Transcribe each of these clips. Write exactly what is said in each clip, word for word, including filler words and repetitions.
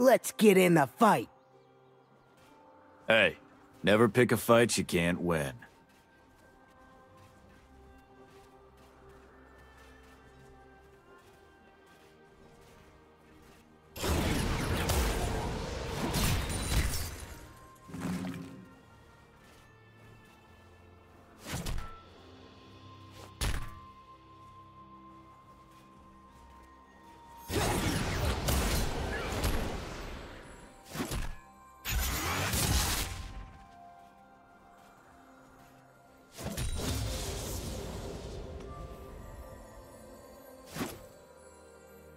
Let's get in the fight. Hey, never pick a fight you can't win.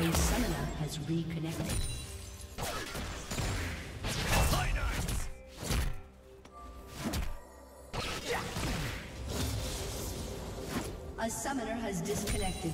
A summoner has reconnected. A summoner has disconnected.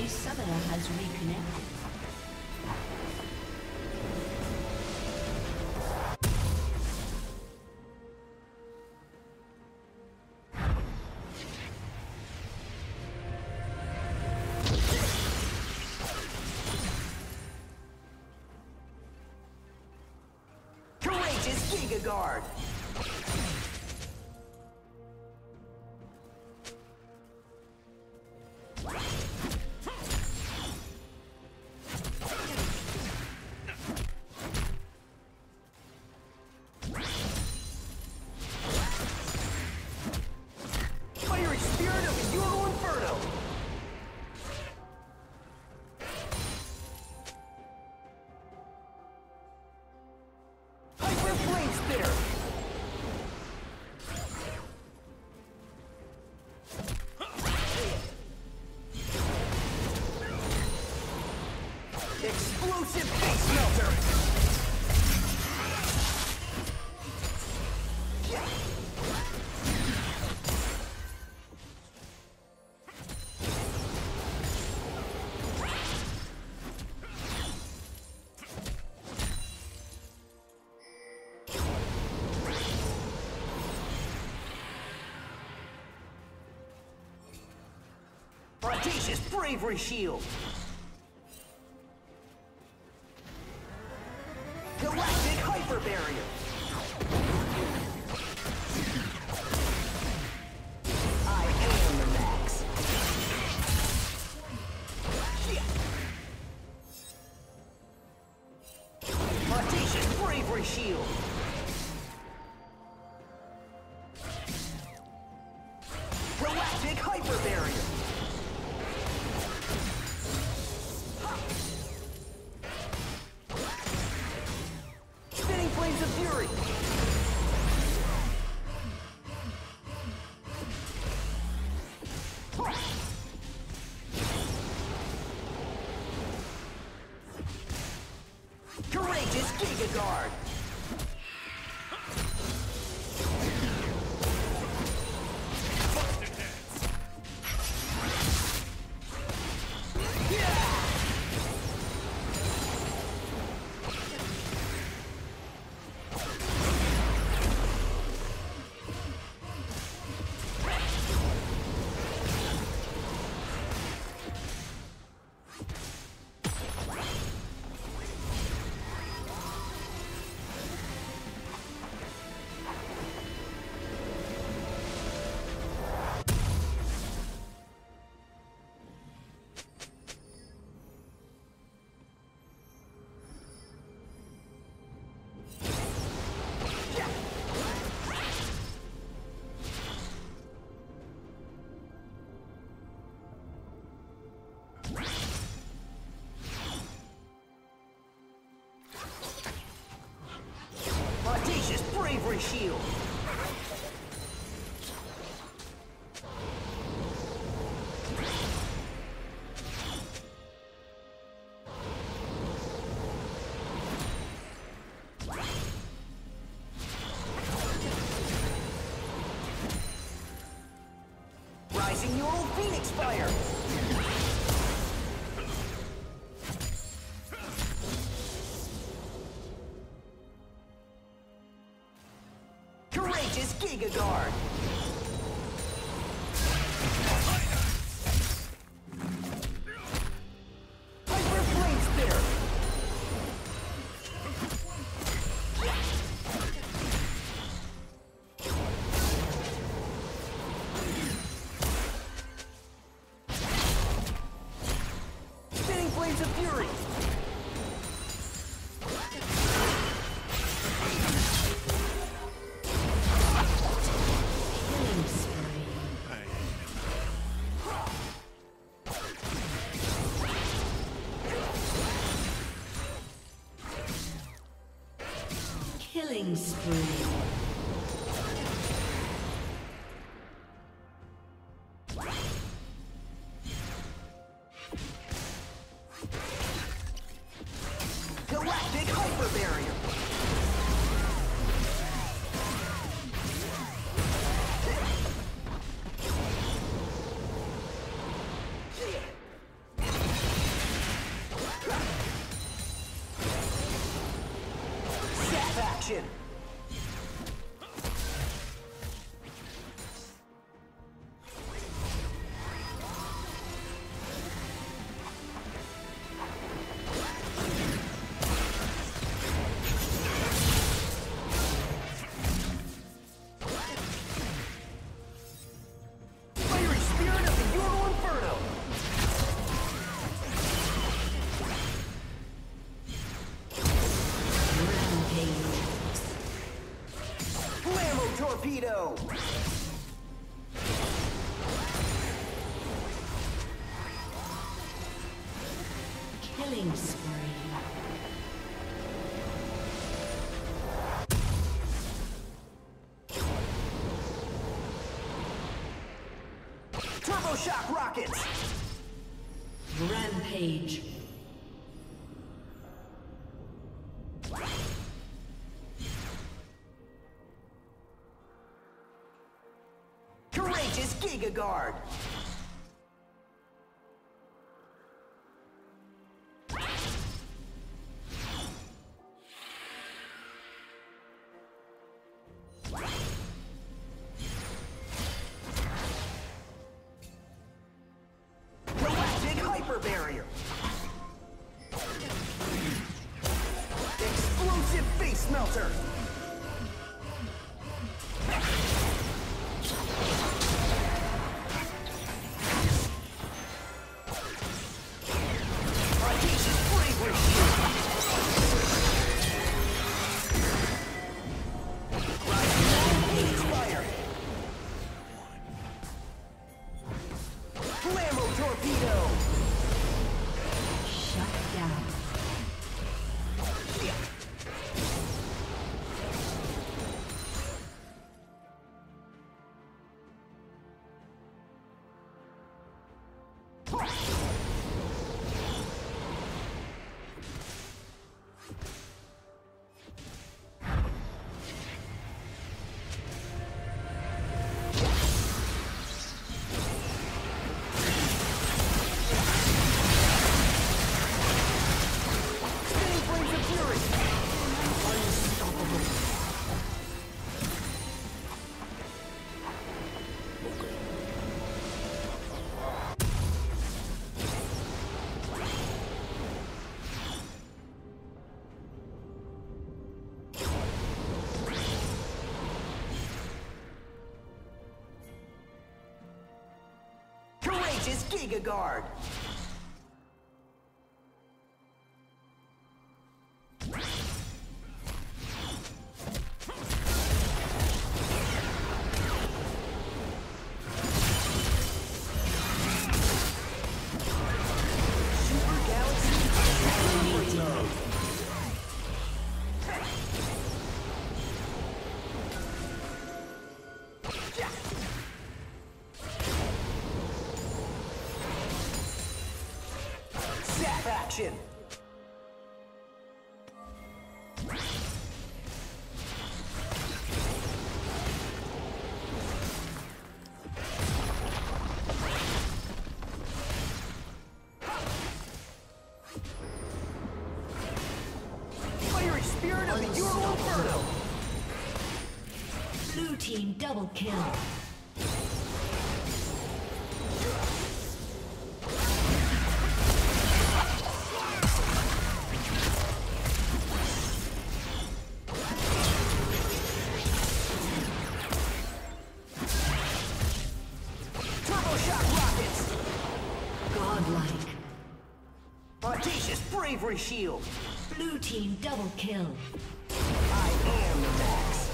A summoner has reconnected. Courageous Giga Guard! Explosive face melter! Audacious bravery shield! Galactic hyper barrier. I am the max. Audacious bravery shield. Galactic hyper barrier. Courageous Giga Guard! your shield. Rising your old Phoenix fire! Courageous Giga Guard! Killing spree. Torpedo! Killing spree. Turbo shock rockets! Rampage. Courageous Giga Guard! Galactic Hyper Barrier! Explosive Face Melter! Is Giga Guard. Super Galaxy. Attraction. Fiery Spirit of the Ural Inferno. Blue team double kill. Shield. Blue team double kill. I am the max.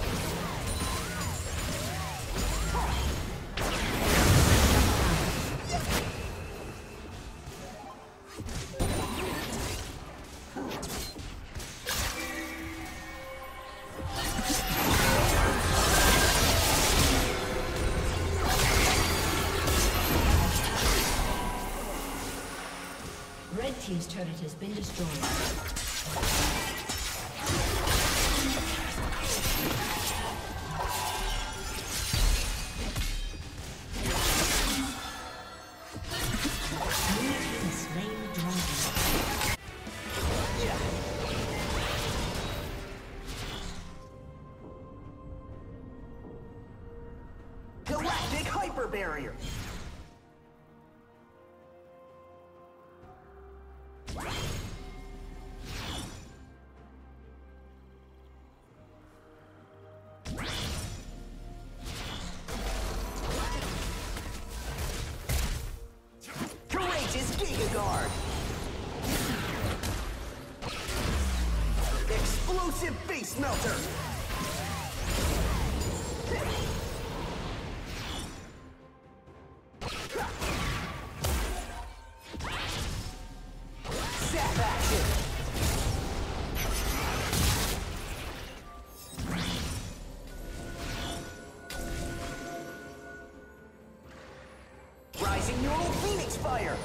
Red team's turret has been destroyed. Smelter! Zap action! Rising Neural Phoenix Fire!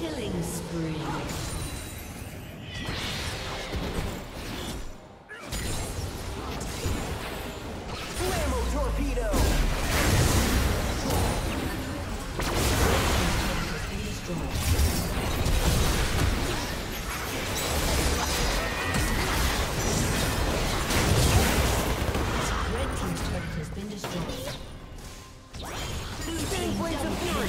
Killing spree. Flammo torpedo. Red team's turret has been destroyed. Blue team blades of fury.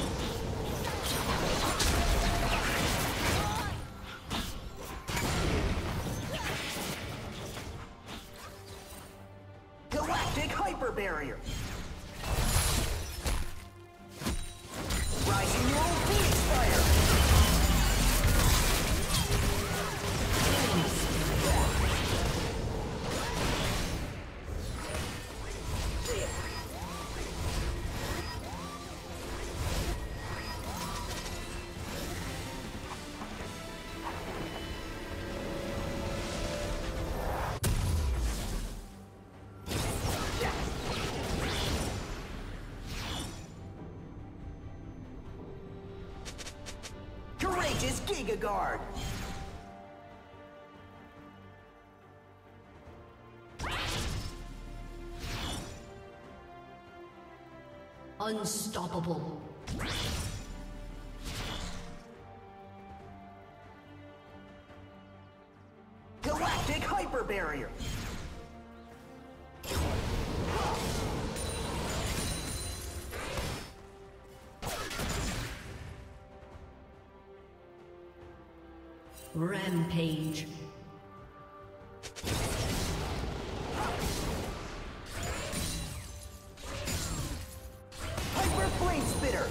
Galactic hyper barrier. Rising Neural Phoenix Fire. Unleashes Giga Guard. Unstoppable. Galactic Hyper Barrier. Rampage. Hyper Flame Spitter.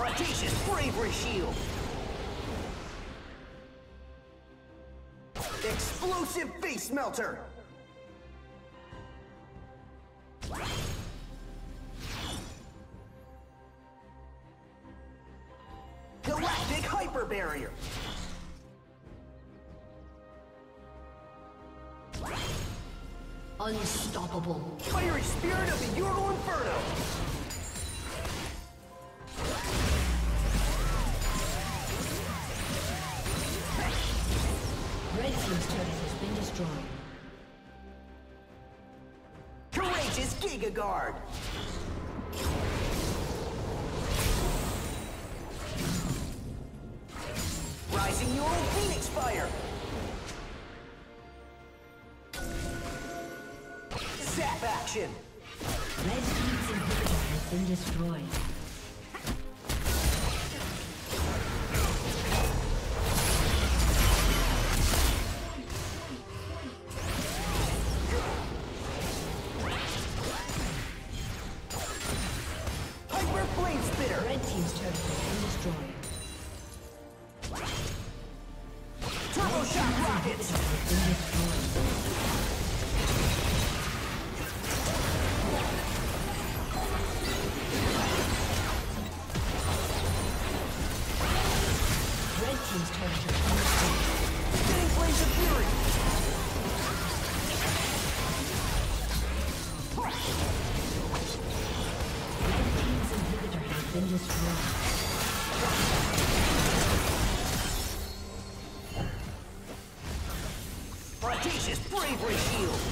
Audacious Bravery Shield. Explosive Face Melter. Galactic Hyper Barrier. Unstoppable. Fiery Spirit of the Ural Inferno. This turret has been destroyed. Courageous Giga Guard. Rising Ural Phoenix Fire. Zap action. Red Team's inhibitor has been destroyed. Audacious Bravery Shield.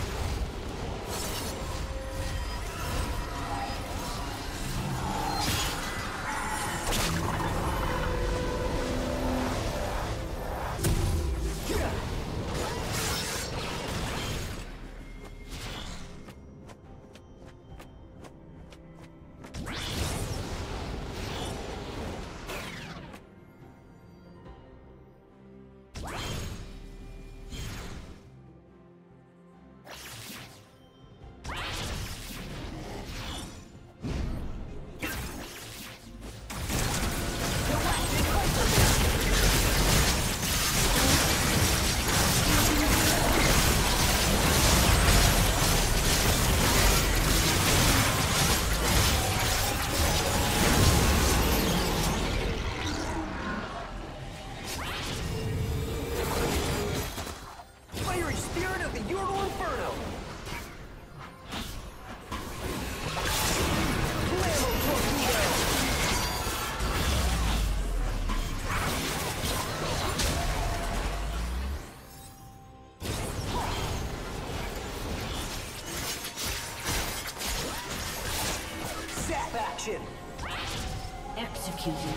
Action! Executed.